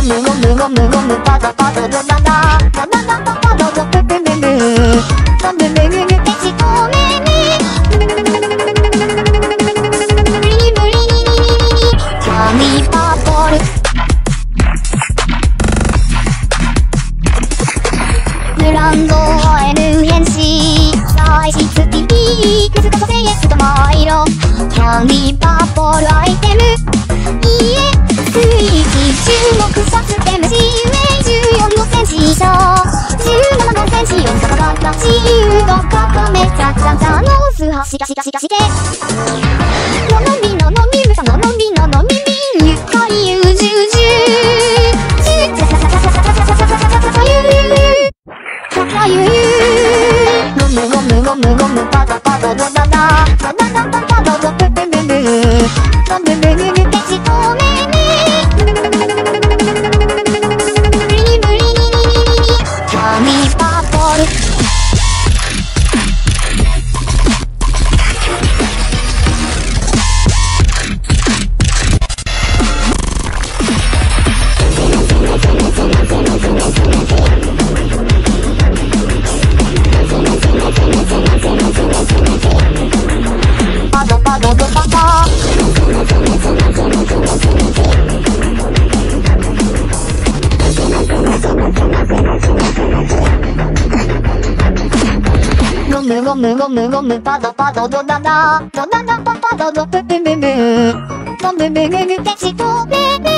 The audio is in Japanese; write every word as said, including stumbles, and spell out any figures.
どんどんパパどどぷぷむむどんぶむむむてちとめめ